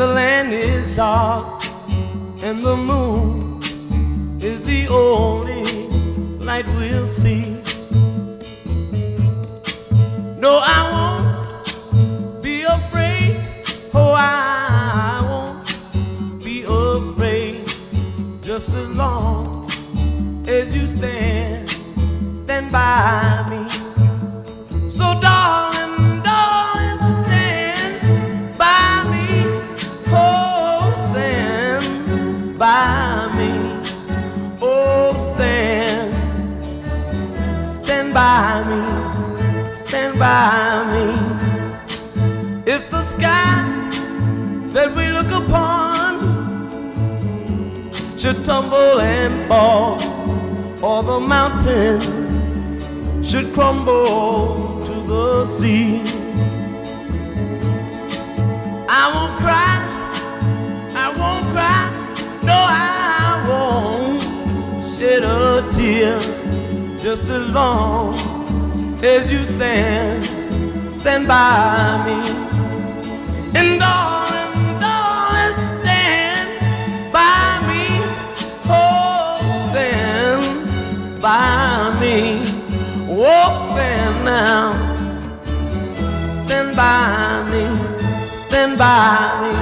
the land is dark and the moon is the only light we'll see. No, I won't be afraid. Oh, I won't be afraid, just as long as you stand by me. So darling, darling, stand by me. Oh, stand by me. Oh, stand by me. Stand by me. If the sky that we look upon should tumble and fall, or the mountain should crumble to the sea, I won't cry, I won't cry. No, I won't shed a tear, just as long as you stand by me. And darling, darling, stand by me. Oh, stand by me. Oh, stand now, stand by me, stand by me.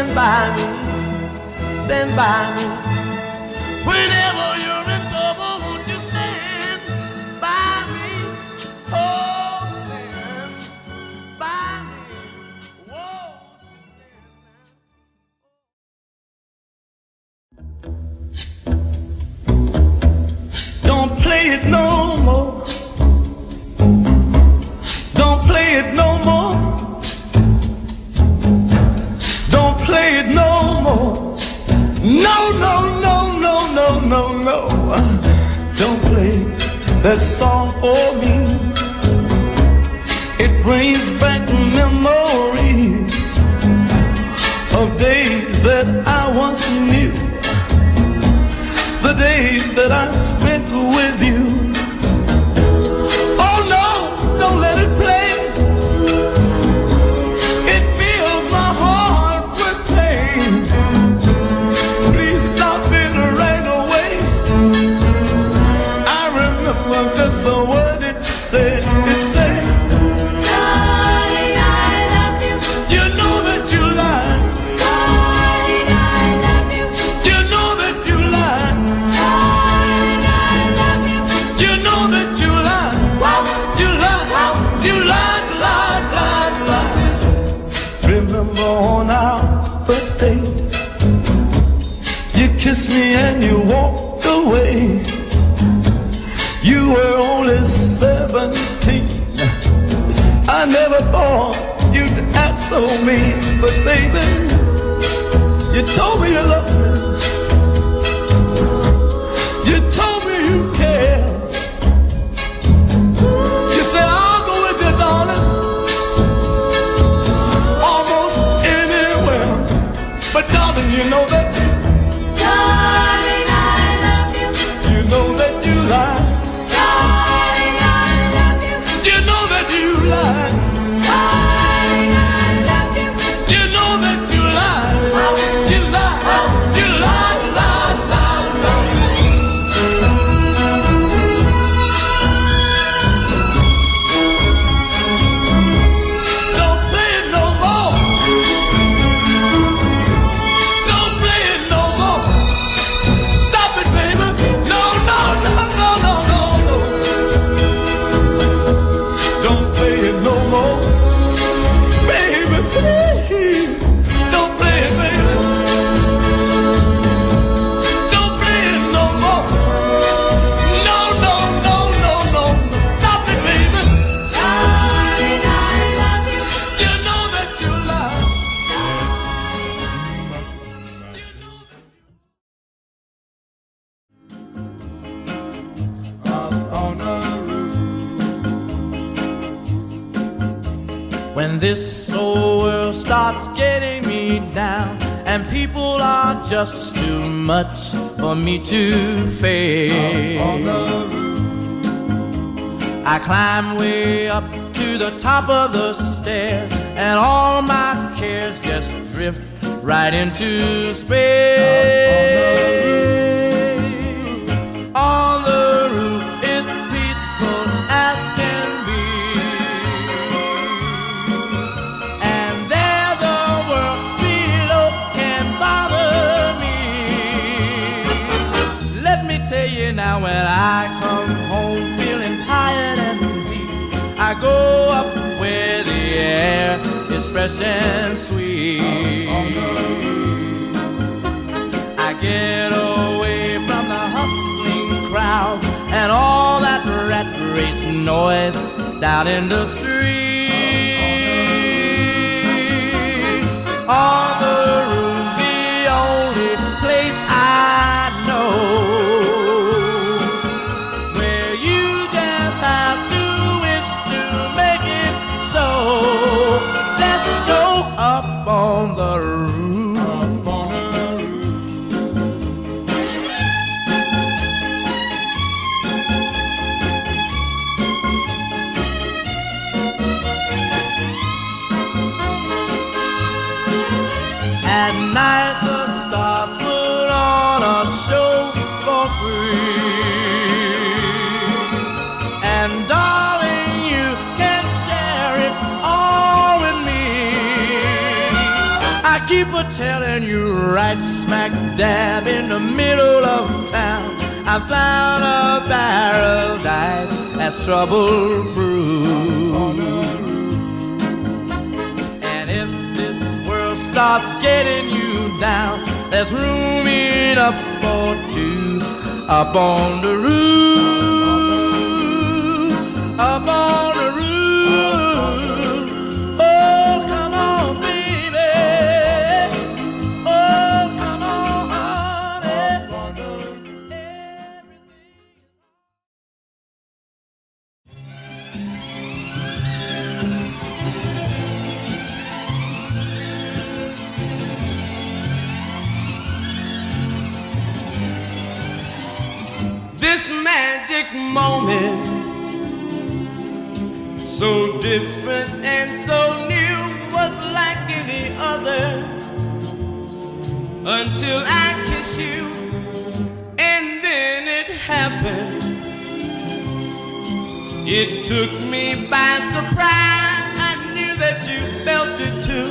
Stand by me, stand by me. Whenever you're in trouble, won't you stand by me? Oh, stand by me. Whoa. Don't play it no more. Don't play it no more. Play it no more. No, no, no, no, no, no, no. Don't play that song for me. It brings back memories of days that I once knew, the days that I spent with you. Oh no, don't let it play. Kissed me and you walked away. You were only 17. I never thought you'd act so mean, but baby, you told me you loved me. You told me you cared. You said, I'll go with you, darling, almost anywhere. But darling, you know that. Don't play it And this old world starts getting me down, and people are just too much for me to face. I climb way up to the top of the stairs, and all my cares just drift right into space. On the roof, it's peaceful as can be, and there the world below can't bother me. Let me tell you now, when I come home feeling tired and weak, I go up where the air is fresh and sweet. I get away from the hustling crowd and all that rat race noise down in the street. On the room's the only place I know where you just have to wish to make it so. Let's go up on the roof. At night the stars put on a show for free, and darling, you can share it all with me. I keep a telling you right smack dab in the middle of town, I found a paradise that's trouble-proof. Starts getting you down, there's room enough for two up on the roof, up on the roof. Oh, come on, baby. Oh, come on, honey. This magic moment, so different and so new, was like any other until I kiss you, and then it happened. It took me by surprise, I knew that you felt it too,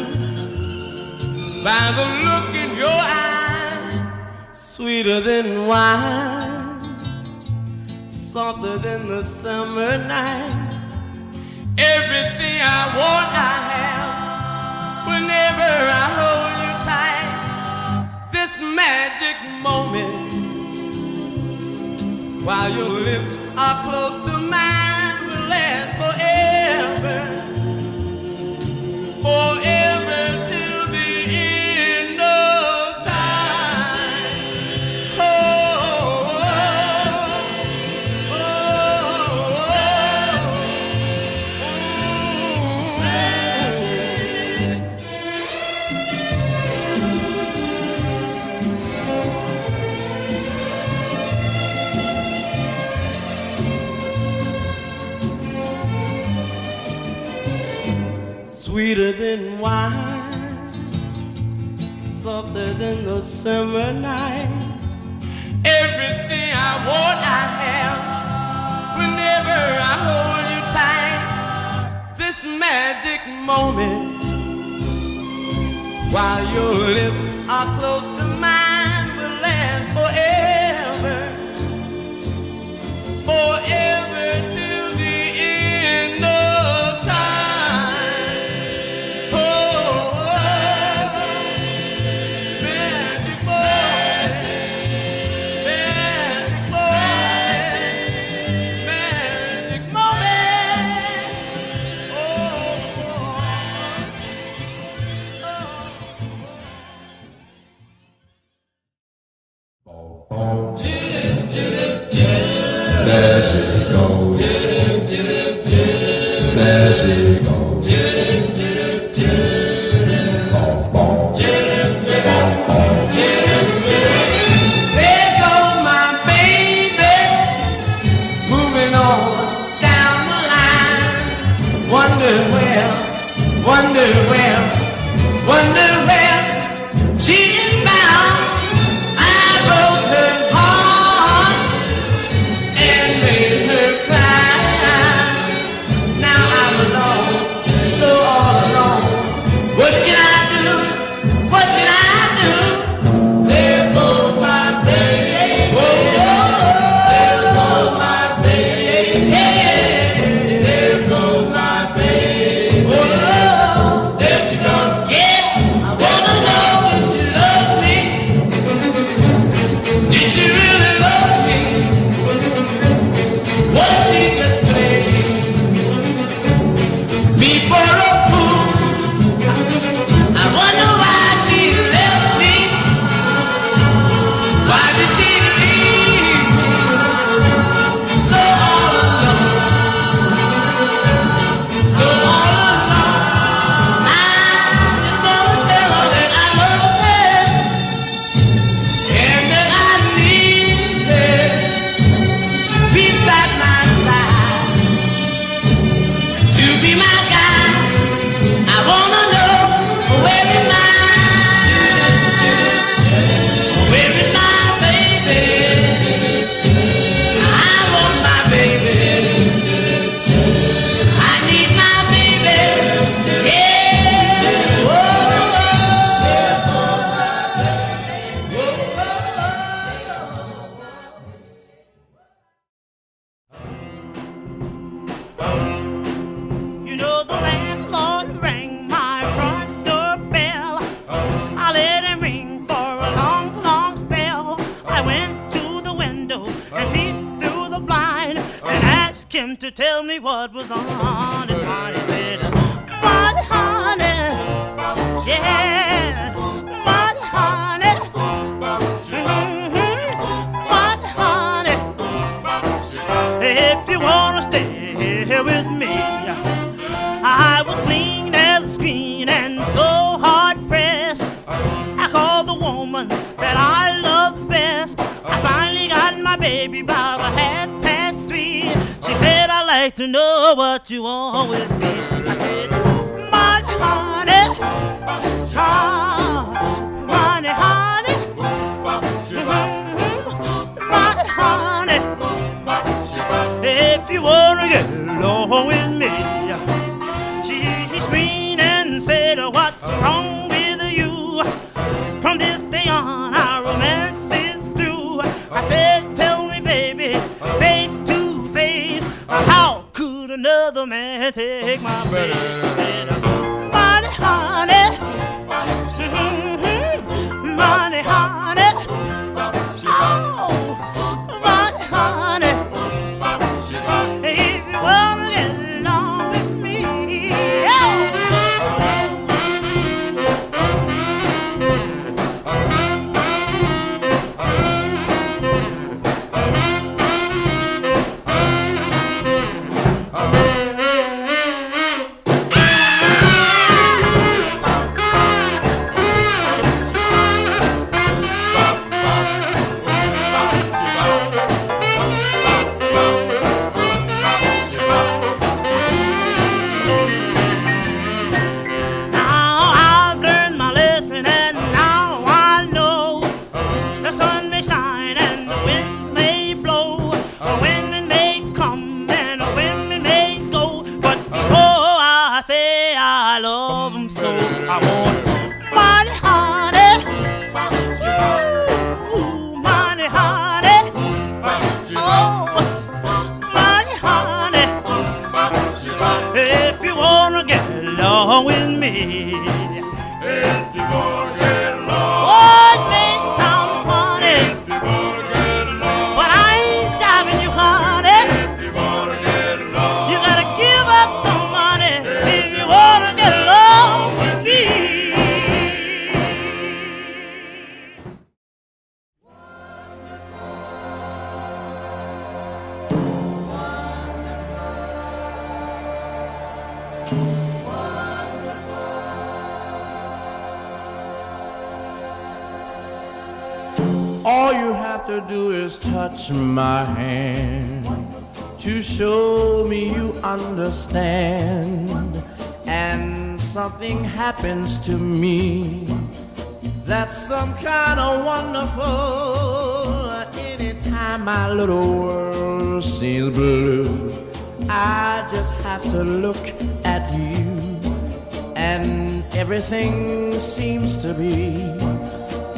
by the look in your eyes, sweeter than wine, softer than the summer night. Everything I want I have whenever I hold you tight. This magic moment, while your lips are close to mine, will last forever, forever till the end of time. Sweeter than wine, softer than the summer night. Everything I want I have whenever I hold you tight. This magic moment, while your lips are close to mine, will last forever, forever till the end of time. There she goes. long, long spell. I went to the window and peeped through the blind and asked him to tell me what was on his mind. He said, "Mud honey, yes, mud honey, mud honey, if you wanna stay here with me." I was clean as a screen and so hard pressed. I called the woman that I loved best. I finally got my baby by the 3:30. She said, "I'd like to know what you want with me." I said, "Mud honey, mud honey, mud honey, if you wanna get along with me." "What's wrong with you? From this day on, our romance is through." I said, "Tell me, baby, face to face, how could another man take my place?" She said, "Money, honey, money, honey, oh, money, honey, if you wanna get along with me, yeah." All you have to do is touch my hand to show me you understand. And something happens to me that's some kind of wonderful. Anytime my little world seems blue, I just have to look at you, and everything seems to be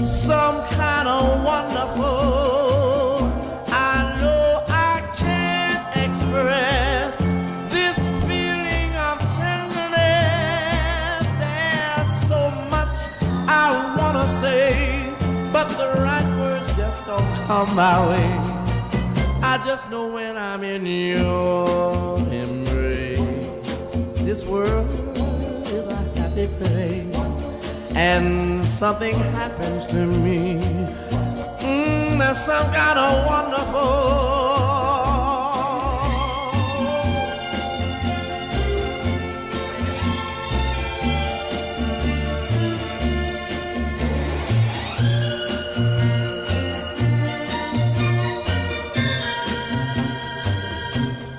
some kind of wonderful. I know I can't express this feeling of tenderness. There's so much I want to say, but the right words just don't come my way. I just know when I'm in your embrace, this world is a happy place. And something happens to me, there's some kind of wonderful.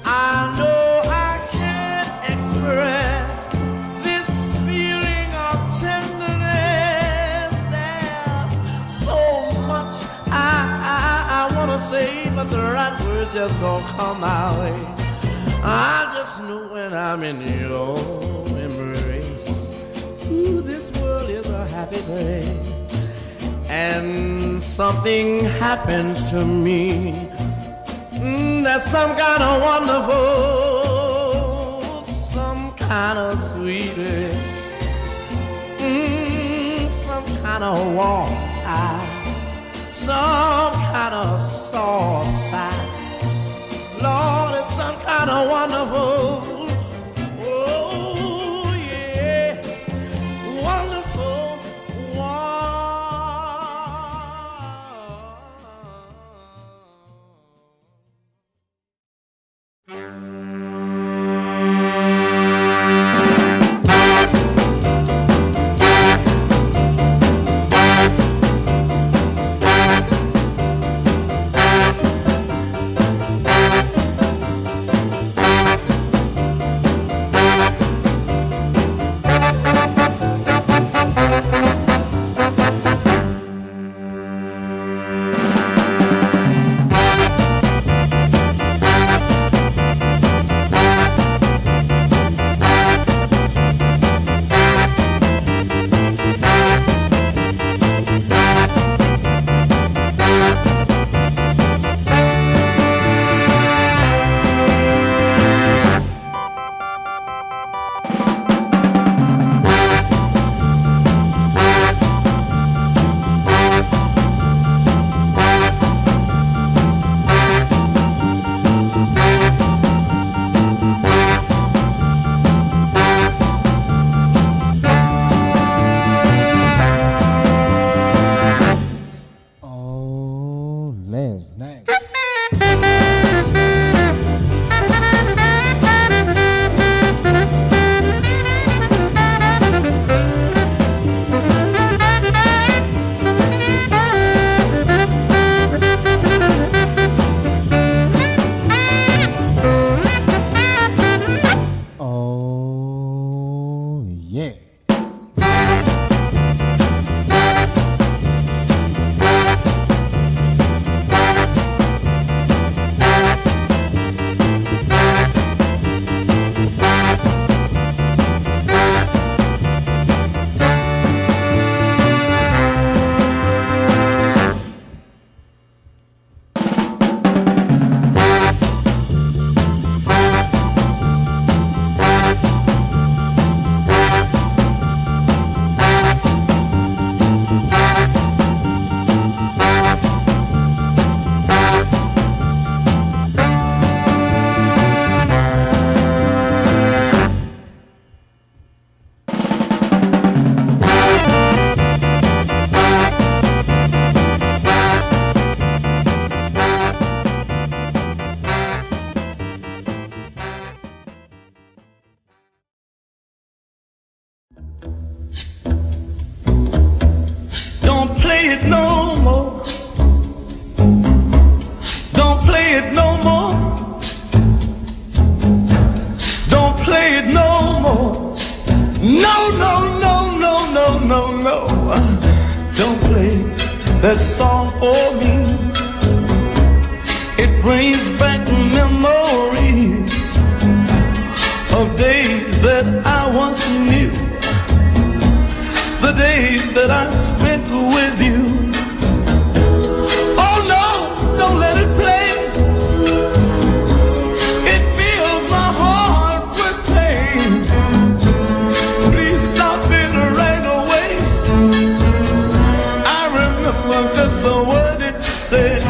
I know I can't express this feeling of tenderness. There's so much I want to say, but the right words just don't come my way. I just know when I'm in your embrace, ooh, this world is a happy place. And something happens to me, that's some kind of wonderful, some kind of sweetness, some kind of warm eye. no, no, don't play that song for me. It brings back memories of days that I once knew, the days that I spent with you. Oh no, don't let it play. It fills my heart with pain. Please stop it right away. I remember just a word it said.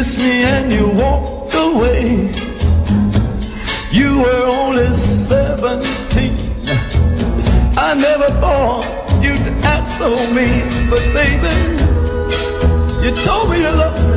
Kissed me and you walked away. You were only 17. I never thought you'd act so mean, but baby, you told me you loved me.